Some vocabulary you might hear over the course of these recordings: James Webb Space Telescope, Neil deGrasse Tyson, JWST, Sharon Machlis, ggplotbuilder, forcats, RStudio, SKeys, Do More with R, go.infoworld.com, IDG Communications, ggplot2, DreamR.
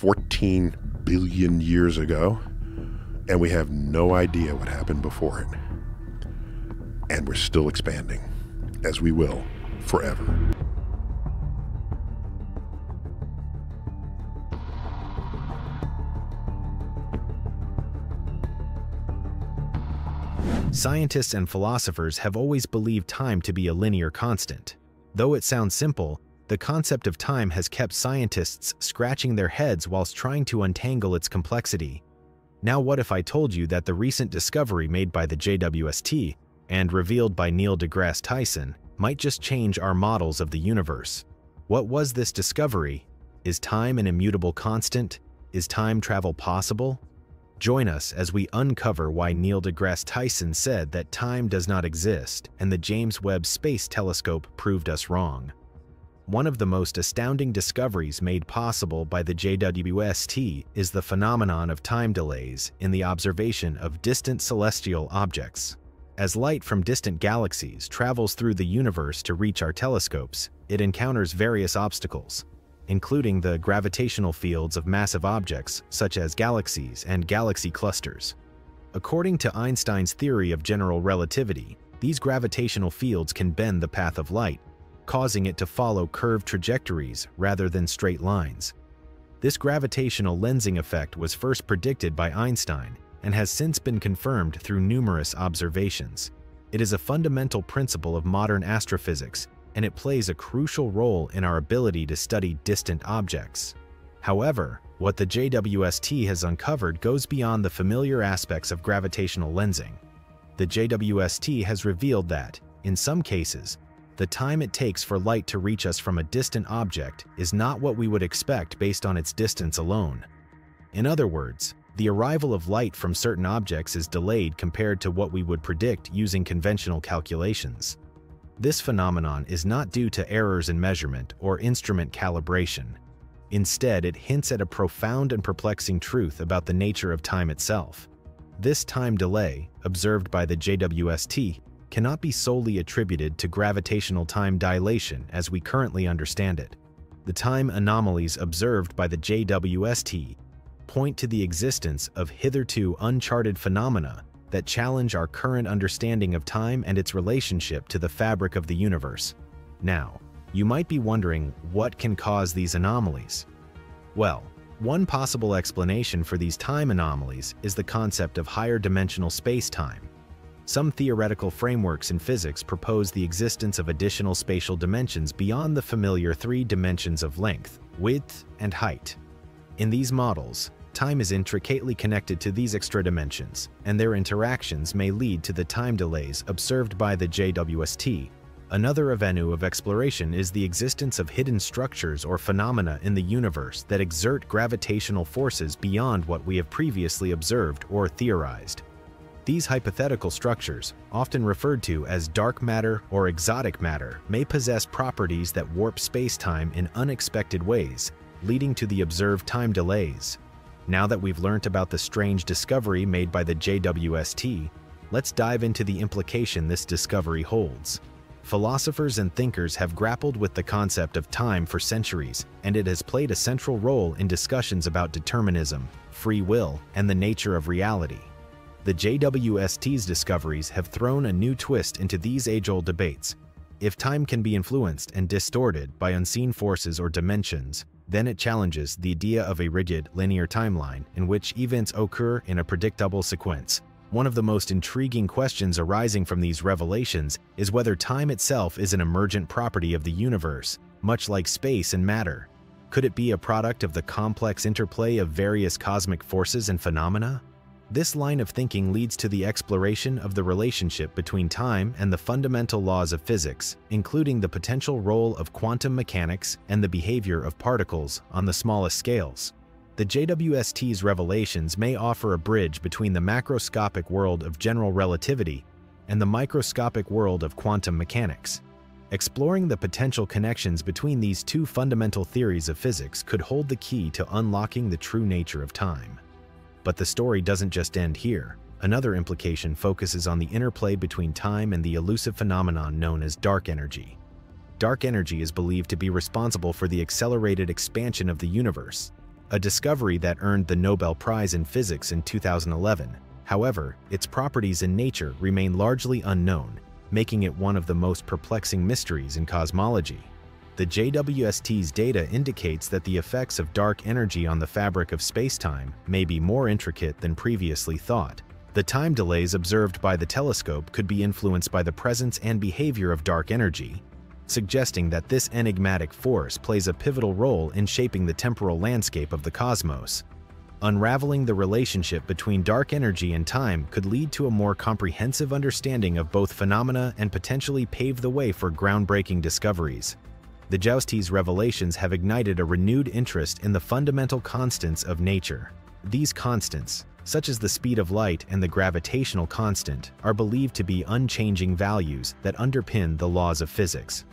14 billion years ago, and we have no idea what happened before it. And we're still expanding, as we will forever. Scientists and philosophers have always believed time to be a linear constant. Though it sounds simple, the concept of time has kept scientists scratching their heads whilst trying to untangle its complexity. Now what if I told you that the recent discovery made by the JWST and revealed by Neil deGrasse Tyson might just change our models of the universe? What was this discovery? Is time an immutable constant? Is time travel possible? Join us as we uncover why Neil deGrasse Tyson said that time does not exist and the James Webb Space Telescope proved us wrong. One of the most astounding discoveries made possible by the JWST is the phenomenon of time delays in the observation of distant celestial objects. As light from distant galaxies travels through the universe to reach our telescopes, it encounters various obstacles, including the gravitational fields of massive objects such as galaxies and galaxy clusters. According to Einstein's theory of general relativity, these gravitational fields can bend the path of light, causing it to follow curved trajectories rather than straight lines. This gravitational lensing effect was first predicted by Einstein and has since been confirmed through numerous observations. It is a fundamental principle of modern astrophysics, and it plays a crucial role in our ability to study distant objects. However, what the JWST has uncovered goes beyond the familiar aspects of gravitational lensing. The JWST has revealed that, in some cases, the time it takes for light to reach us from a distant object is not what we would expect based on its distance alone. In other words, the arrival of light from certain objects is delayed compared to what we would predict using conventional calculations. This phenomenon is not due to errors in measurement or instrument calibration. Instead, it hints at a profound and perplexing truth about the nature of time itself. This time delay, observed by the JWST, cannot be solely attributed to gravitational time dilation as we currently understand it. The time anomalies observed by the JWST point to the existence of hitherto uncharted phenomena that challenge our current understanding of time and its relationship to the fabric of the universe. Now, you might be wondering what can cause these anomalies. Well, one possible explanation for these time anomalies is the concept of higher dimensional space-time. Some theoretical frameworks in physics propose the existence of additional spatial dimensions beyond the familiar three dimensions of length, width, and height. In these models, time is intricately connected to these extra dimensions, and their interactions may lead to the time delays observed by the JWST. Another avenue of exploration is the existence of hidden structures or phenomena in the universe that exert gravitational forces beyond what we have previously observed or theorized. These hypothetical structures, often referred to as dark matter or exotic matter, may possess properties that warp space-time in unexpected ways, leading to the observed time delays. Now that we've learned about the strange discovery made by the JWST, let's dive into the implication this discovery holds. Philosophers and thinkers have grappled with the concept of time for centuries, and it has played a central role in discussions about determinism, free will, and the nature of reality. The JWST's discoveries have thrown a new twist into these age-old debates. If time can be influenced and distorted by unseen forces or dimensions, then it challenges the idea of a rigid, linear timeline in which events occur in a predictable sequence. One of the most intriguing questions arising from these revelations is whether time itself is an emergent property of the universe, much like space and matter. Could it be a product of the complex interplay of various cosmic forces and phenomena? This line of thinking leads to the exploration of the relationship between time and the fundamental laws of physics, including the potential role of quantum mechanics and the behavior of particles on the smallest scales. The JWST's revelations may offer a bridge between the macroscopic world of general relativity and the microscopic world of quantum mechanics. Exploring the potential connections between these two fundamental theories of physics could hold the key to unlocking the true nature of time. But the story doesn't just end here. Another implication focuses on the interplay between time and the elusive phenomenon known as dark energy. Dark energy is believed to be responsible for the accelerated expansion of the universe. a discovery that earned the Nobel Prize in Physics in 2011. However, its properties and nature remain largely unknown, making it one of the most perplexing mysteries in cosmology. The JWST's data indicates that the effects of dark energy on the fabric of spacetime may be more intricate than previously thought. The time delays observed by the telescope could be influenced by the presence and behavior of dark energy, suggesting that this enigmatic force plays a pivotal role in shaping the temporal landscape of the cosmos. Unraveling the relationship between dark energy and time could lead to a more comprehensive understanding of both phenomena and potentially pave the way for groundbreaking discoveries. The JWST's revelations have ignited a renewed interest in the fundamental constants of nature. These constants, such as the speed of light and the gravitational constant, are believed to be unchanging values that underpin the laws of physics.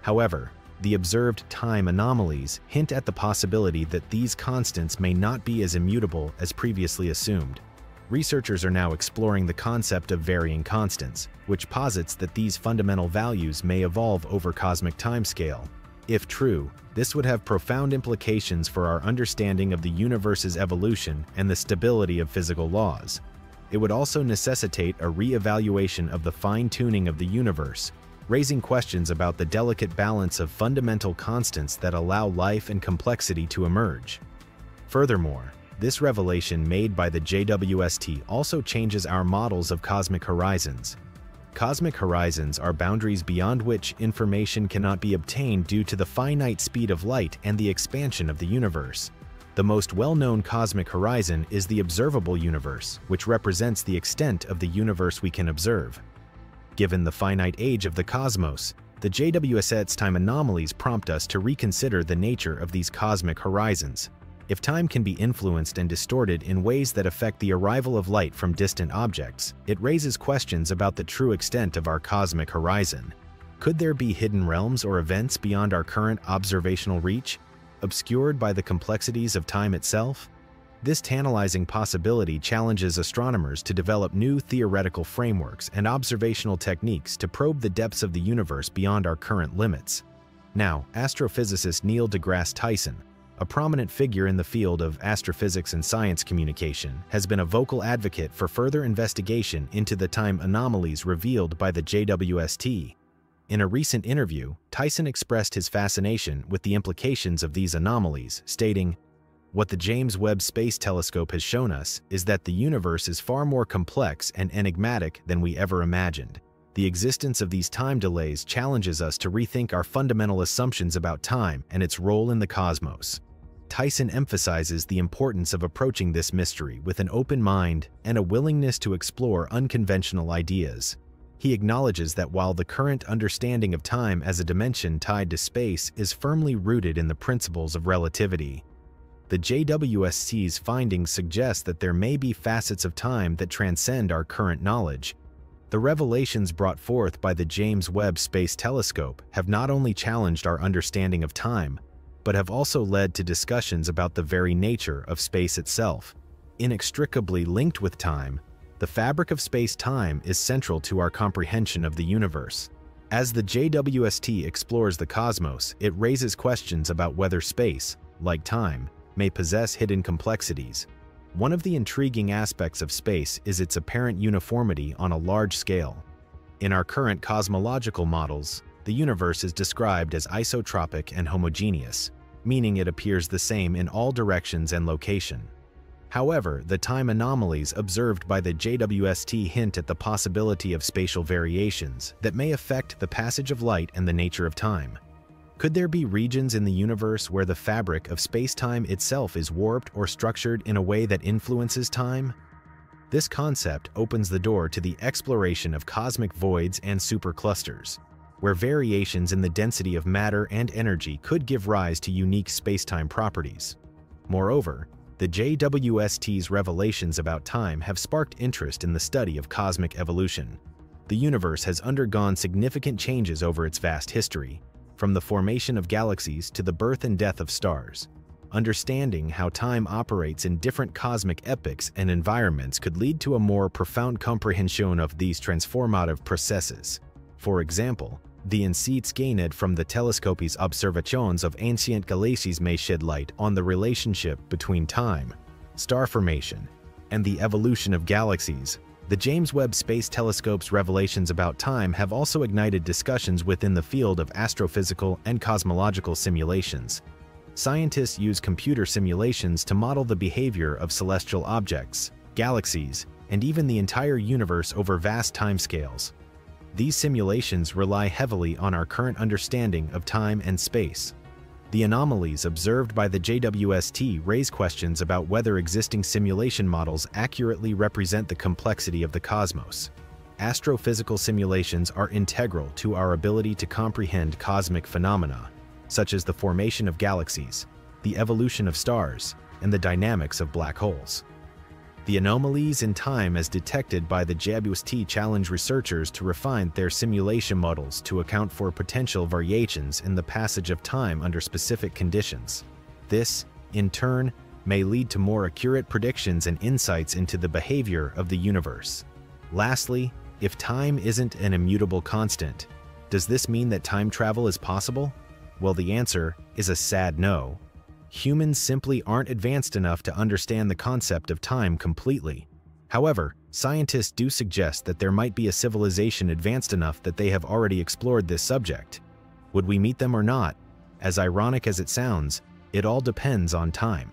However, the observed time anomalies hint at the possibility that these constants may not be as immutable as previously assumed. Researchers are now exploring the concept of varying constants, which posits that these fundamental values may evolve over cosmic timescale. If true, this would have profound implications for our understanding of the universe's evolution and the stability of physical laws. It would also necessitate a re-evaluation of the fine-tuning of the universe, raising questions about the delicate balance of fundamental constants that allow life and complexity to emerge. Furthermore, this revelation made by the JWST also changes our models of cosmic horizons. Cosmic horizons are boundaries beyond which information cannot be obtained due to the finite speed of light and the expansion of the universe. The most well-known cosmic horizon is the observable universe, which represents the extent of the universe we can observe. Given the finite age of the cosmos, the JWST's time anomalies prompt us to reconsider the nature of these cosmic horizons. If time can be influenced and distorted in ways that affect the arrival of light from distant objects, it raises questions about the true extent of our cosmic horizon. Could there be hidden realms or events beyond our current observational reach, obscured by the complexities of time itself? This tantalizing possibility challenges astronomers to develop new theoretical frameworks and observational techniques to probe the depths of the universe beyond our current limits. Now, astrophysicist Neil deGrasse Tyson, a prominent figure in the field of astrophysics and science communication, has been a vocal advocate for further investigation into the time anomalies revealed by the JWST. In a recent interview, Tyson expressed his fascination with the implications of these anomalies, stating, "What the James Webb Space Telescope has shown us is that the universe is far more complex and enigmatic than we ever imagined. The existence of these time delays challenges us to rethink our fundamental assumptions about time and its role in the cosmos." Tyson emphasizes the importance of approaching this mystery with an open mind and a willingness to explore unconventional ideas. He acknowledges that while the current understanding of time as a dimension tied to space is firmly rooted in the principles of relativity, the JWST's findings suggest that there may be facets of time that transcend our current knowledge. The revelations brought forth by the James Webb Space Telescope have not only challenged our understanding of time, but have also led to discussions about the very nature of space itself. Inextricably linked with time, the fabric of space-time is central to our comprehension of the universe. As the JWST explores the cosmos, it raises questions about whether space, like time, may possess hidden complexities. One of the intriguing aspects of space is its apparent uniformity on a large scale. In our current cosmological models, the universe is described as isotropic and homogeneous, meaning it appears the same in all directions and location. However, the time anomalies observed by the JWST hint at the possibility of spatial variations that may affect the passage of light and the nature of time. Could there be regions in the universe where the fabric of spacetime itself is warped or structured in a way that influences time? This concept opens the door to the exploration of cosmic voids and superclusters, where variations in the density of matter and energy could give rise to unique spacetime properties. Moreover, the JWST's revelations about time have sparked interest in the study of cosmic evolution. The universe has undergone significant changes over its vast history, from the formation of galaxies to the birth and death of stars. Understanding how time operates in different cosmic epochs and environments could lead to a more profound comprehension of these transformative processes. For example, The insights gained from the telescope's observations of ancient galaxies may shed light on the relationship between time, star formation, and the evolution of galaxies. The James Webb Space Telescope's revelations about time have also ignited discussions within the field of astrophysical and cosmological simulations. Scientists use computer simulations to model the behavior of celestial objects, galaxies, and even the entire universe over vast timescales. These simulations rely heavily on our current understanding of time and space. The anomalies observed by the JWST raise questions about whether existing simulation models accurately represent the complexity of the cosmos. Astrophysical simulations are integral to our ability to comprehend cosmic phenomena, such as the formation of galaxies, the evolution of stars, and the dynamics of black holes. The anomalies in time as detected by the JWST challenge researchers to refine their simulation models to account for potential variations in the passage of time under specific conditions. This, in turn, may lead to more accurate predictions and insights into the behavior of the universe. Lastly, if time isn't an immutable constant, does this mean that time travel is possible? Well, the answer is a sad no. Humans simply aren't advanced enough to understand the concept of time completely. However, scientists do suggest that there might be a civilization advanced enough that they have already explored this subject. Would we meet them or not? As ironic as it sounds, it all depends on time.